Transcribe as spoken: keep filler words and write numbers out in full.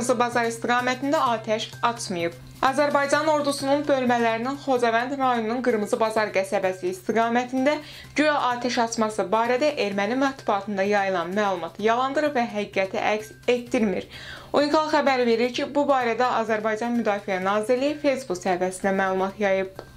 Qırmızı Bazar istiqamətində atəş açmayıb. Azərbaycan ordusunun bölmələrinin Xocavənd rayonunun Qırmızı Bazar qəsəbəsi istiqamətində güya atəş açması barədə erməni mətbuatında yayılan məlumatı yalandırır və həqiqəti əks etdirmir. Unikal xəbər verir ki, bu barədə Azərbaycan Müdafiə Nazirliyi Facebook səhifəsində məlumat yayıb.